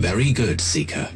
Very good, Seeker.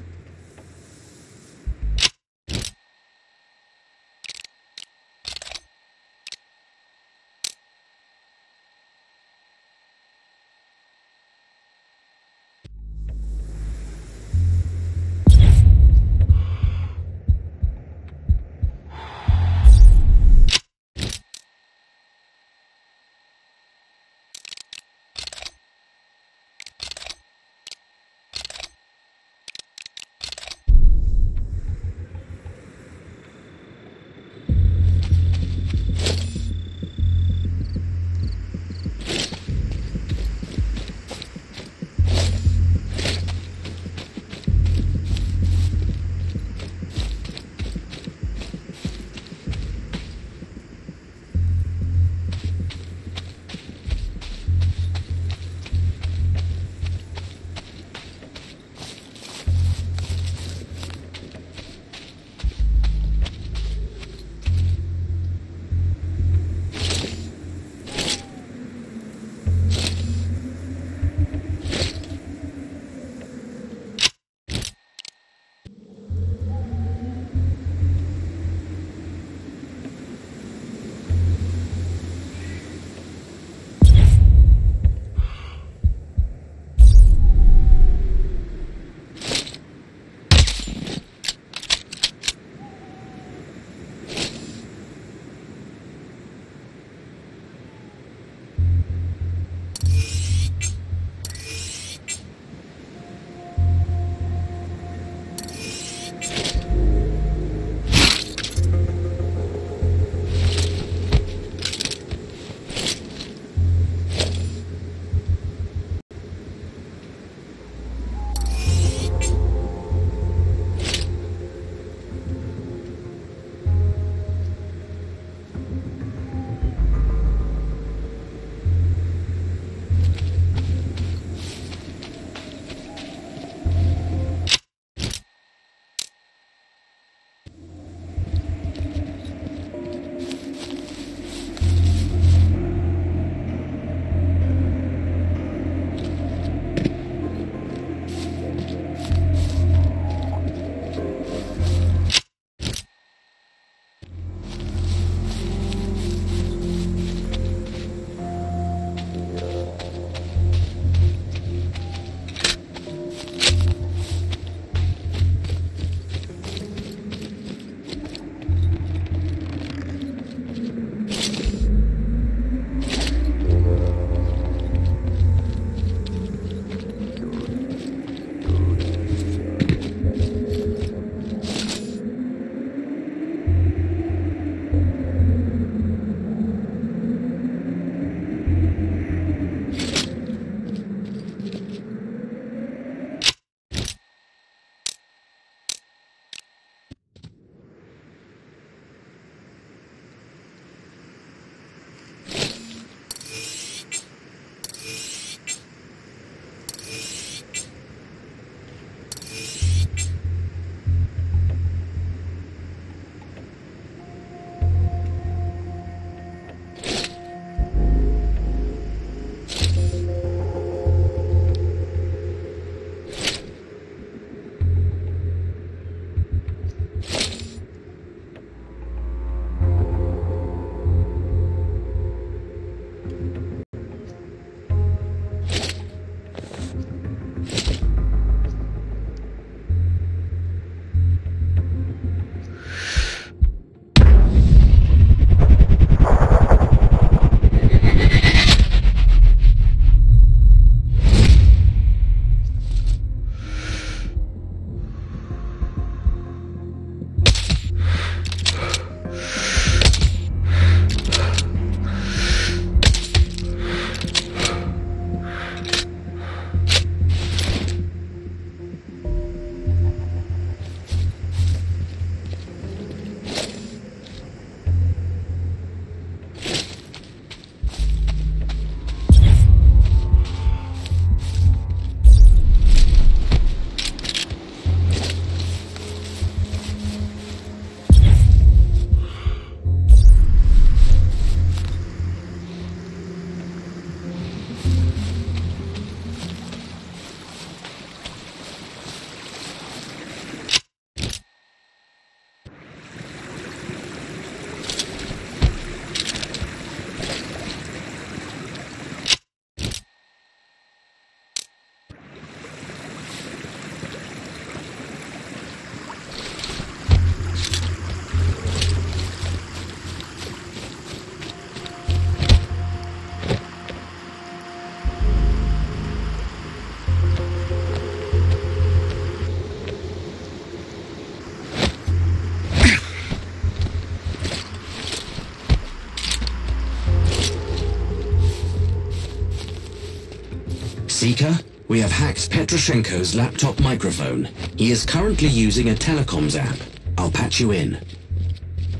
Seeker, we have hacked Petroshenko's laptop microphone. He is currently using a telecoms app. I'll patch you in.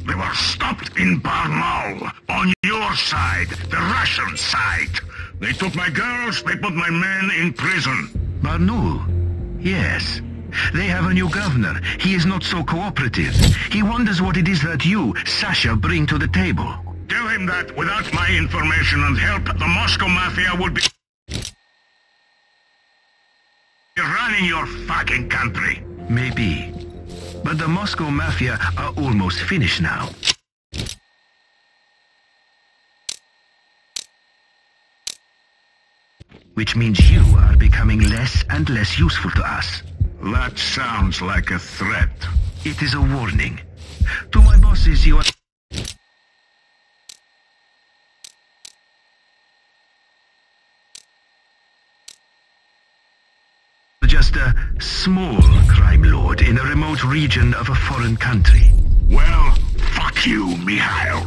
We were stopped in Barnaul. On your side, the Russian side. They took my girls, they put my men in prison. Barnaul? Yes. They have a new governor. He is not so cooperative. He wonders what it is that you, Sasha, bring to the table. Tell him that without my information and help, the Moscow mafia would be... You're running your fucking country. Maybe. But the Moscow mafia are almost finished now. Which means you are becoming less and less useful to us. That sounds like a threat. It is a warning. To my bosses, you are... just a small crime lord in a remote region of a foreign country. Well, fuck you, Mikhail.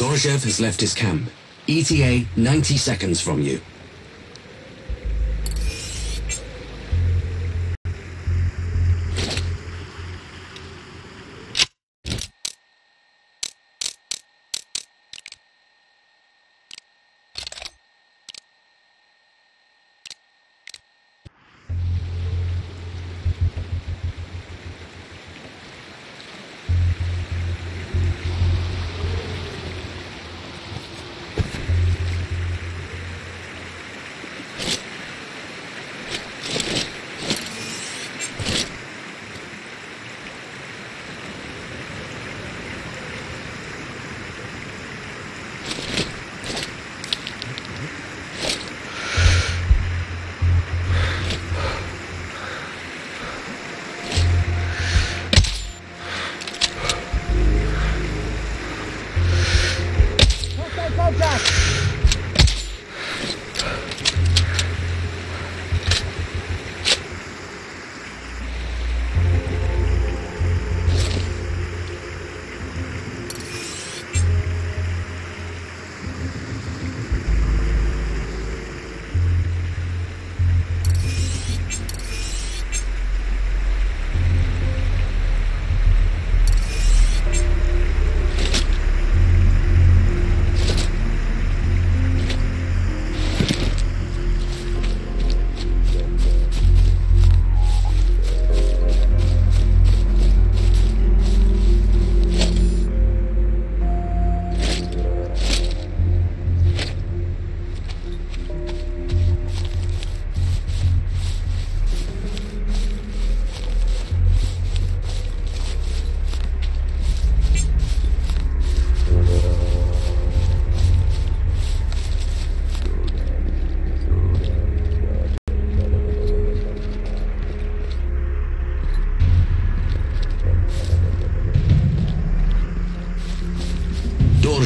Dorzhiev has left his camp. ETA 90 seconds from you.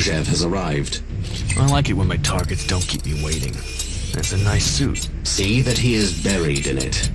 Jeff has arrived. I like it when my targets don't keep me waiting. That's a nice suit. See that he is buried in it.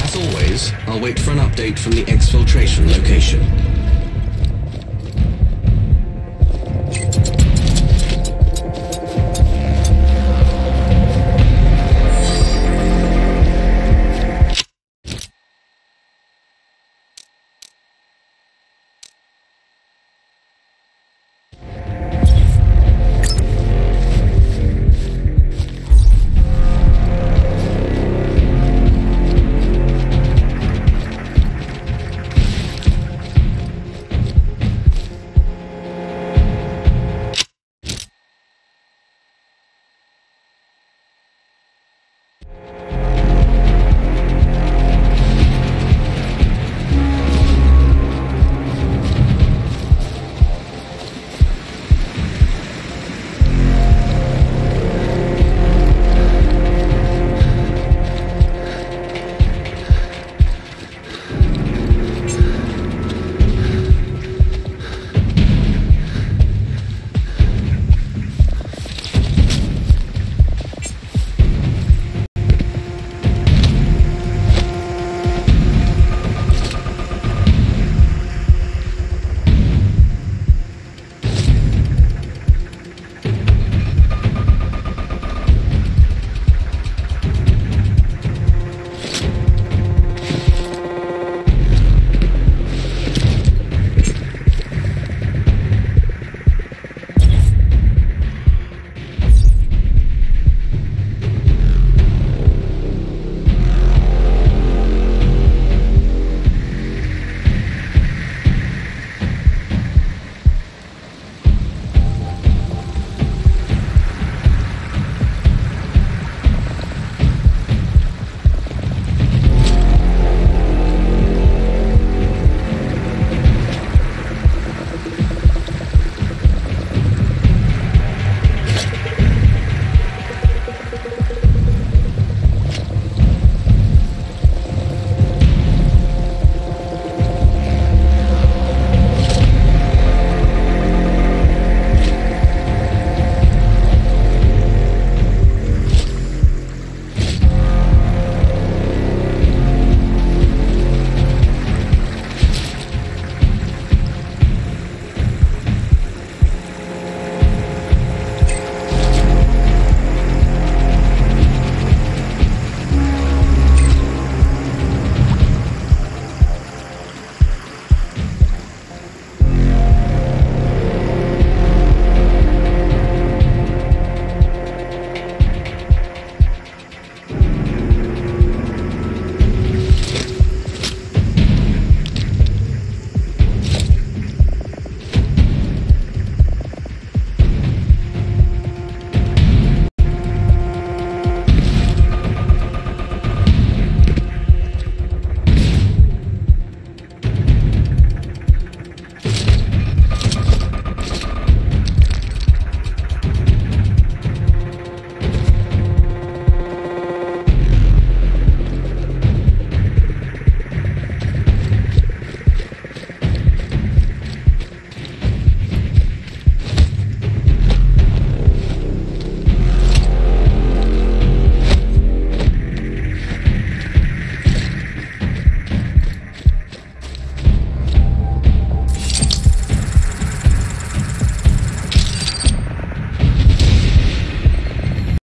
As always, I'll wait for an update from the exfiltration location.